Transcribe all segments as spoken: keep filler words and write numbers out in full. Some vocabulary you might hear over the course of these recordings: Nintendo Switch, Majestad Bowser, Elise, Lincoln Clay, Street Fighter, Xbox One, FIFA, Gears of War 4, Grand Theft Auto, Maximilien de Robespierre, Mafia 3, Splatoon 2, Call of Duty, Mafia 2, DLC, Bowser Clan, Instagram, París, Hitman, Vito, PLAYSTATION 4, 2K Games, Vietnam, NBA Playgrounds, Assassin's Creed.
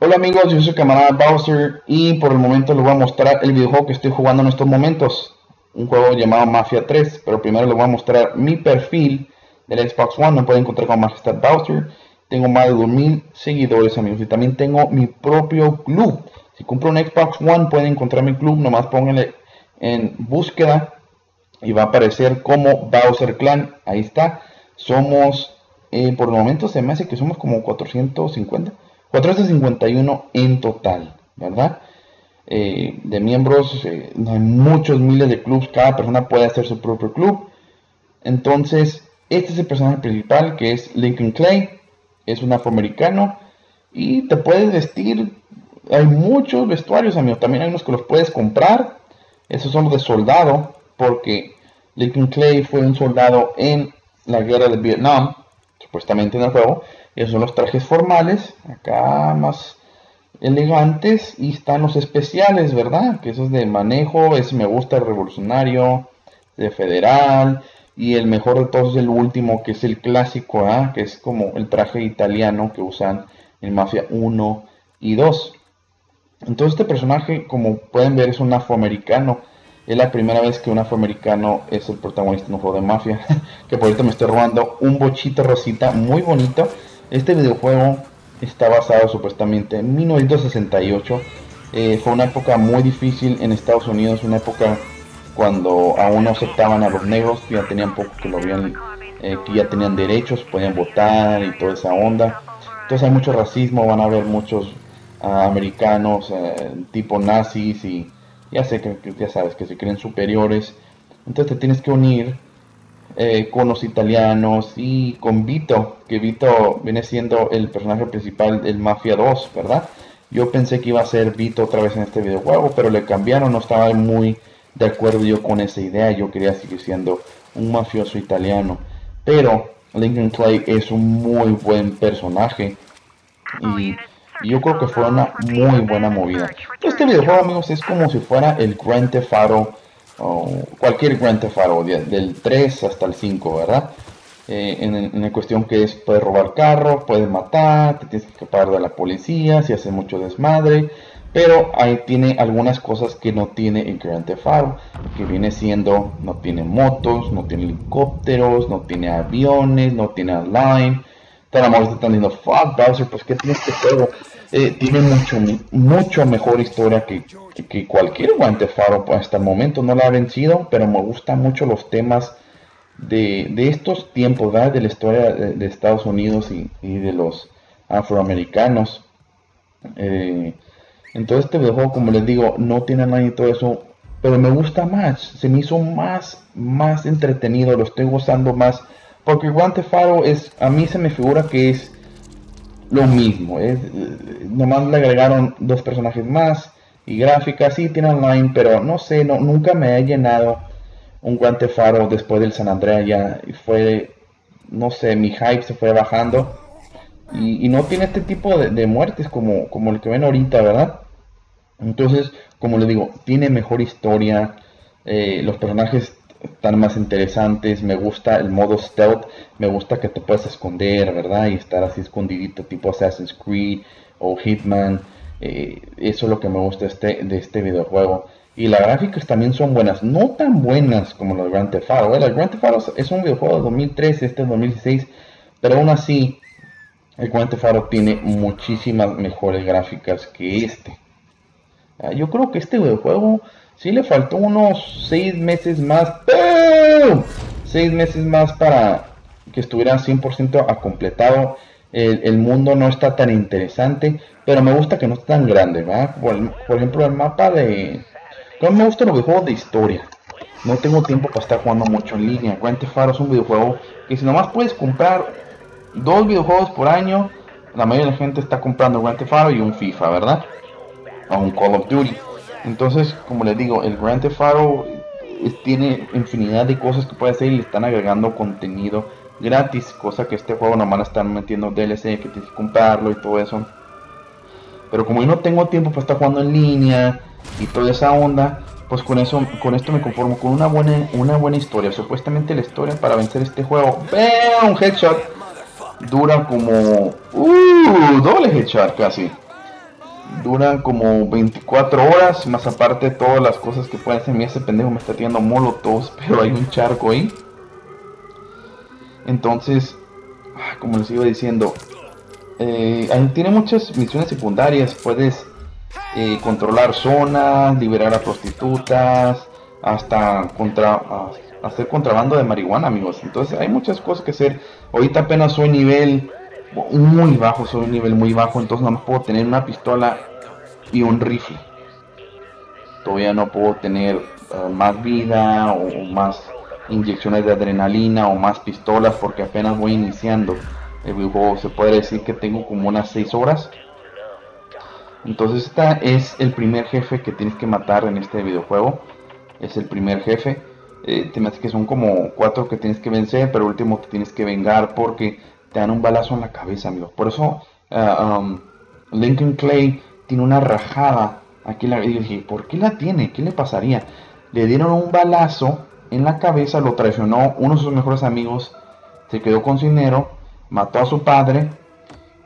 Hola amigos, yo soy su camarada Bowser y por el momento les voy a mostrar el videojuego que estoy jugando en estos momentos, un juego llamado Mafia tres, pero primero les voy a mostrar mi perfil del Xbox One. Me pueden encontrar con Majestad Bowser, tengo más de dos mil seguidores amigos y también tengo mi propio club. Si compro un Xbox One pueden encontrar mi club, nomás pónganle en búsqueda y va a aparecer como Bowser Clan, ahí está. Somos, eh, por el momento se me hace que somos como cuatrocientos cincuenta, cuatrocientos cincuenta y uno en total, ¿verdad? Eh, de miembros, eh, hay muchos miles de clubs, cada persona puede hacer su propio club. Entonces, este es el personaje principal, que es Lincoln Clay, es un afroamericano, y te puedes vestir, hay muchos vestuarios, amigos, también hay unos que los puedes comprar, esos son los de soldado, porque Lincoln Clay fue un soldado en la guerra de Vietnam, supuestamente en el juego. Esos son los trajes formales, acá más elegantes, y están los especiales, ¿verdad? Que eso es de manejo, ese me gusta, el revolucionario, de federal, y el mejor de todos es el último, que es el clásico, ¿verdad? Que es como el traje italiano que usan en Mafia uno y dos. Entonces este personaje, como pueden ver, es un afroamericano. Es la primera vez que un afroamericano es el protagonista en un juego de Mafia. Que por ahorita me estoy robando un bochito rosita muy bonito. Este videojuego está basado supuestamente en mil novecientos sesenta y ocho, eh, fue una época muy difícil en Estados Unidos, una época cuando aún no aceptaban a los negros, ya tenían poco que lo habían, eh, que ya tenían derechos, podían votar y toda esa onda. Entonces hay mucho racismo, van a haber muchos uh, americanos uh, tipo nazis y ya sé que ya sabes que se creen superiores. Entonces te tienes que unir Eh, con los italianos y con Vito, que Vito viene siendo el personaje principal del Mafia dos, ¿verdad? Yo pensé que iba a ser Vito otra vez en este videojuego, pero le cambiaron, no estaba muy de acuerdo yo con esa idea, yo quería seguir siendo un mafioso italiano. Pero Lincoln Clay es un muy buen personaje y yo creo que fue una muy buena movida. Este videojuego, amigos, es como si fuera el Grand Theft Auto, o cualquier Grand Theft Auto, del tres hasta el cinco, ¿verdad? Eh, en, en la cuestión que es, puedes robar carros, puedes matar, te tienes que escapar de la policía si haces mucho desmadre, pero ahí tiene algunas cosas que no tiene el Grand Theft Auto, que viene siendo, no tiene motos, no tiene helicópteros, no tiene aviones, no tiene online. Tan amoroso, están diciendo, fuck Bowser, pues que tiene este juego. Eh, tiene mucho, mucho mejor historia que, que, que cualquier Grand Theft Auto hasta el momento, no la ha vencido, pero me gustan mucho los temas de, de estos tiempos, ¿verdad? De la historia de, de Estados Unidos y, y de los afroamericanos. Eh, entonces este videojuego, como les digo, no tiene nada y todo eso, pero me gusta más, se me hizo más, más entretenido, lo estoy gozando más, porque Grand Theft Auto es, a mí se me figura que es lo mismo, es, nomás le agregaron dos personajes más y gráficas, sí tiene online, pero no sé, no, nunca me ha llenado un Grand Theft Auto después del San Andreas, ya fue, no sé, mi hype se fue bajando y, y no tiene este tipo de, de muertes como, como el que ven ahorita, ¿verdad? Entonces, como les digo, tiene mejor historia, eh, los personajes están más interesantes, me gusta el modo stealth, me gusta que te puedas esconder, ¿verdad? Y estar así escondidito tipo Assassin's Creed o Hitman, eh, eso es lo que me gusta este, de este videojuego. Y las gráficas también son buenas, no tan buenas como los Grand Theft Auto, ¿eh? El Grand Theft Auto es un videojuego de dos mil trece, este es dos mil dieciséis, pero aún así el Grand Theft Auto tiene muchísimas mejores gráficas que este. Yo creo que este videojuego sí le faltó unos seis meses más, ¡pum! seis meses más para que estuviera cien por ciento completado. El, el mundo no está tan interesante, pero me gusta que no está tan grande, ¿verdad? Por, por ejemplo, el mapa de... No me gustan los videojuegos de historia. No tengo tiempo para estar jugando mucho en línea. Grand Theft Auto es un videojuego que si nomás puedes comprar dos videojuegos por año, la mayoría de la gente está comprando Grand Theft Auto y un FIFA, ¿verdad? A un Call of Duty. Entonces, como les digo, el Grand Theft Auto tiene infinidad de cosas que puede hacer y le están agregando contenido gratis, cosa que este juego nomás le están metiendo D L C, que tienes que comprarlo y todo eso. Pero como yo no tengo tiempo para estar jugando en línea y toda esa onda, pues con eso, con esto me conformo, con una buena, una buena historia. Supuestamente la historia para vencer este juego, ¡bam! Un headshot dura como uh, doble headshot casi. duran como veinticuatro horas, más aparte todas las cosas que pueden hacer. Mira, ese pendejo me está tirando molotovs, pero hay un charco ahí. Entonces, como les iba diciendo, eh, tiene muchas misiones secundarias. Puedes eh, controlar zonas, liberar a prostitutas, hasta contra, hacer contrabando de marihuana, amigos. Entonces hay muchas cosas que hacer. Ahorita apenas soy nivel muy bajo, soy un nivel muy bajo, entonces no puedo tener una pistola y un rifle. Todavía no puedo tener uh, más vida o, o más inyecciones de adrenalina o más pistolas porque apenas voy iniciando el videojuego. Se puede decir que tengo como unas seis horas. Entonces esta es el primer jefe que tienes que matar en este videojuego. Es el primer jefe. Eh, te me hace que son como cuatro que tienes que vencer, pero el último que tienes que vengar porque te dan un balazo en la cabeza, amigos. Por eso uh, um, Lincoln Clay tiene una rajada aquí en la... Y dije, ¿por qué la tiene? ¿Qué le pasaría? Le dieron un balazo en la cabeza, lo traicionó uno de sus mejores amigos, se quedó con su dinero, mató a su padre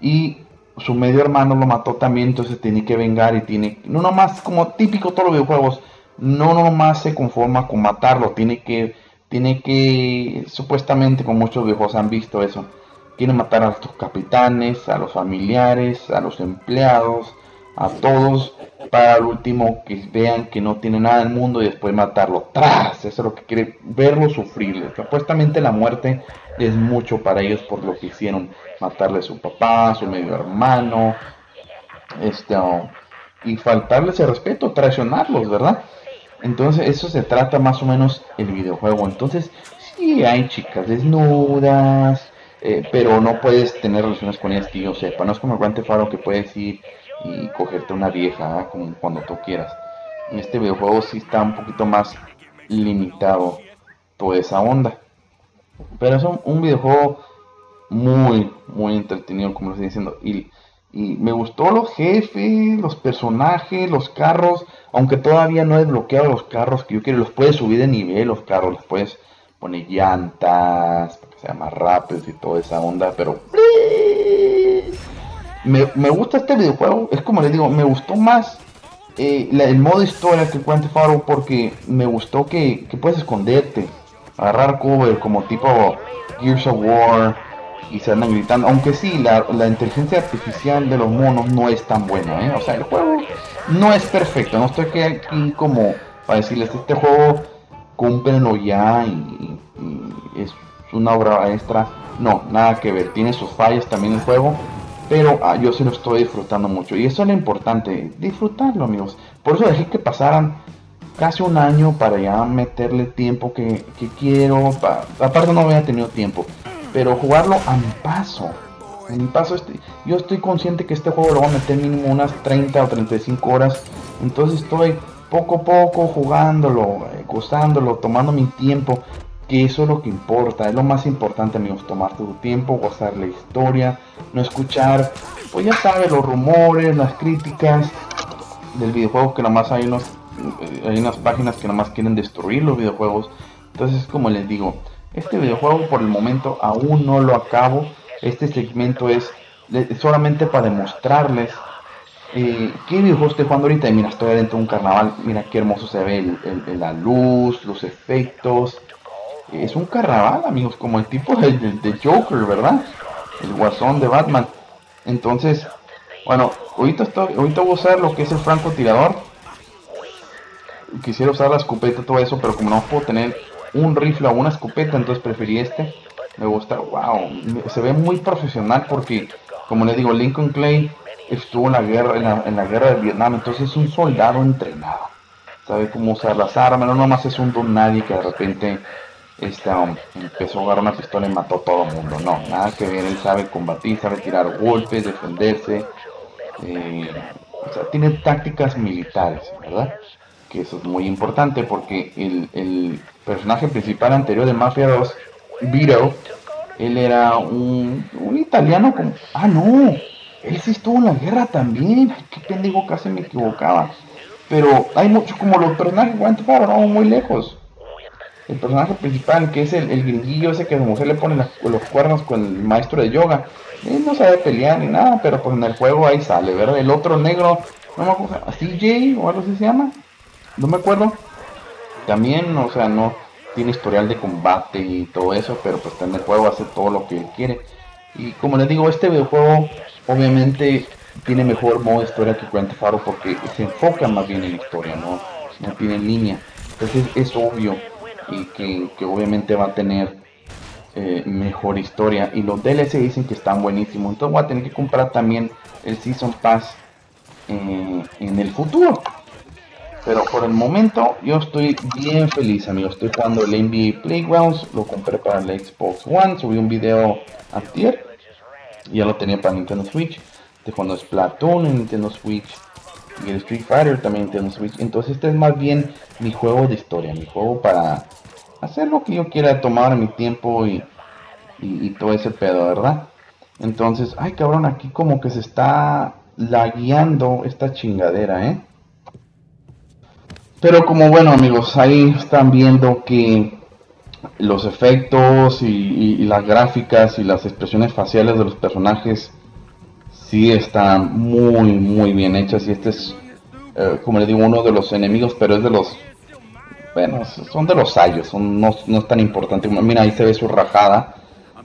y su medio hermano lo mató también. Entonces tiene que vengar y tiene... No nomás, como típico todos los videojuegos, no nomás se conforma con matarlo, tiene que... Tiene que... Supuestamente, con muchos videojuegos han visto eso, quieren matar a tus capitanes, a los familiares, a los empleados, a todos, para al último que vean que no tiene nada en el mundo y después matarlo. ¡Tras! Eso es lo que quiere, verlo sufrir. Supuestamente la muerte es mucho para ellos por lo que hicieron. Matarle a su papá, a su medio hermano, este, oh, y faltarles el respeto, traicionarlos, ¿verdad? Entonces eso se trata más o menos el videojuego. Entonces sí hay chicas desnudas, Eh, pero no puedes tener relaciones con ellas que yo sepa. No es como el Grand Theft Auto que puedes ir y cogerte una vieja, ¿eh?, como cuando tú quieras. En este videojuego sí está un poquito más limitado toda esa onda, pero es un, un videojuego muy muy entretenido, como les estoy diciendo. Y, y me gustó los jefes, los personajes, los carros. Aunque todavía no he desbloqueado los carros que yo quiero, los puedes subir de nivel, los carros los puedes poner llantas, sea más rápido y toda esa onda, pero me, me gusta este videojuego. Es como les digo, me gustó más eh, la, el modo historia que Grand Theft Auto, porque me gustó que, que puedes esconderte, agarrar cover como tipo Gears of War y se andan gritando. Aunque sí, la, la inteligencia artificial de los monos no es tan buena, ¿eh? O sea, el juego no es perfecto. No estoy aquí como para decirles, este juego cúmplenlo ya y, y es una obra extra. No, nada que ver, tiene sus fallas también el juego, pero ah, yo se lo estoy disfrutando mucho y eso es lo importante, disfrutarlo, amigos. Por eso dejé que pasaran casi un año para ya meterle tiempo que, que quiero pa... Aparte no había tenido tiempo, pero jugarlo a mi paso, a mi paso. Este... yo estoy consciente que este juego lo voy a meter mínimo unas treinta o treinta y cinco horas, entonces estoy poco a poco jugándolo, gozándolo, tomando mi tiempo. Que eso es lo que importa, es lo más importante, amigos, tomar tu tiempo, gozar la historia, no escuchar, pues ya sabes, los rumores, las críticas del videojuego, que nomás hay unos, hay unas páginas que nomás quieren destruir los videojuegos. Entonces, como les digo, este videojuego por el momento aún no lo acabo. Este segmento es solamente para demostrarles Eh, qué videojuego estoy jugando ahorita. Y mira, estoy adentro de un carnaval, mira qué hermoso se ve el, el, la luz, los efectos. Es un carnaval, amigos, como el tipo de, de, de Joker, ¿verdad? El guasón de Batman. Entonces, bueno, ahorita, estoy, ahorita voy a usar lo que es el francotirador. Quisiera usar la escopeta, todo eso, pero como no puedo tener un rifle o una escopeta, entonces preferí este. Me gusta, wow, se ve muy profesional porque, como les digo, Lincoln Clay estuvo en la guerra, en la, en la guerra de Vietnam, entonces es un soldado entrenado. Sabe cómo usar las armas, no nomás es un don nadie que de repente... Este hombre empezó a agarrar una pistola y mató a todo el mundo. No, nada que ver, él sabe combatir, sabe tirar golpes, defenderse. Eh, o sea, tiene tácticas militares, ¿verdad? Que eso es muy importante porque el, el personaje principal anterior de Mafia dos, Vito, él era un, un italiano como... ¡Ah, no! Él sí estuvo en la guerra también. Ay, qué pendejo, casi me equivocaba. Pero hay muchos como los personajes, ¿cuánto fueron? Muy lejos. El personaje principal, que es el, el gringuillo ese que a su mujer le pone la, los cuernos con el maestro de yoga, Él no sabe pelear ni nada, pero pues en el juego ahí sale, ¿verdad? El otro negro, no me acuerdo, C J o algo así se llama, no me acuerdo. También, o sea, no tiene historial de combate y todo eso, pero pues está en el juego, hace todo lo que él quiere. Y como les digo, este videojuego obviamente tiene mejor modo de historia que Grand Theft Auto porque se enfoca más bien en la historia, no, no tiene línea. Entonces es obvio y que, que obviamente va a tener eh, mejor historia. Y los D L C dicen que están buenísimos, entonces voy a tener que comprar también el Season Pass eh, en el futuro. Pero por el momento yo estoy bien feliz, amigos. Estoy jugando el N B A Playgrounds, lo compré para la Xbox One, subí un video antier, ya lo tenía para Nintendo Switch. Estoy jugando Splatoon en Nintendo Switch y el Street Fighter también en Nintendo Switch. Entonces este es más bien mi juego de historia, mi juego para hacer lo que yo quiera, tomar mi tiempo y, y, y todo ese pedo, ¿verdad? Entonces, ay cabrón, aquí como que se está lagueando esta chingadera, ¿eh? Pero como bueno amigos, ahí están viendo que los efectos y, y, y las gráficas y las expresiones faciales de los personajes sí están muy muy bien hechas. Y este es, eh, como les digo, uno de los enemigos, pero es de los, bueno, son de los sayos, son, no, no es tan importante. Mira, ahí se ve su rajada,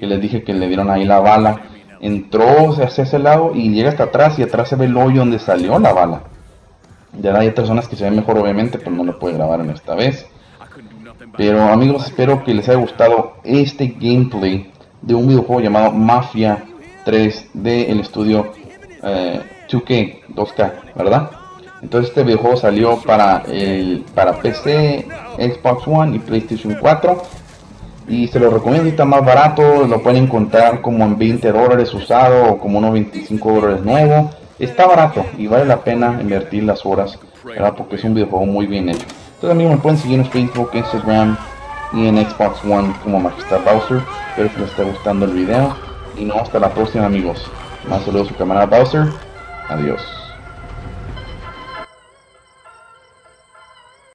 que les dije que le dieron ahí la bala. Entró hacia ese lado y llega hasta atrás, y atrás se ve el hoyo donde salió la bala. Ya hay otras zonas que se ven mejor obviamente, pero no lo puedo grabar en esta vez. Pero amigos, espero que les haya gustado este gameplay de un videojuego llamado Mafia tres del estudio eh, dos K, ¿verdad? Entonces este videojuego salió para, el, para P C, Xbox One y PlayStation cuatro. Y se lo recomiendo, está más barato, lo pueden encontrar como en veinte dólares usado o como unos veinticinco dólares nuevo. Está barato y vale la pena invertir las horas, ¿verdad? Porque es un videojuego muy bien hecho. Entonces amigos, me pueden seguir en Facebook, Instagram y en Xbox One como Majestad Bowser. Espero que les esté gustando el video y no, hasta la próxima amigos. Más saludos a su camarada Bowser. Adiós.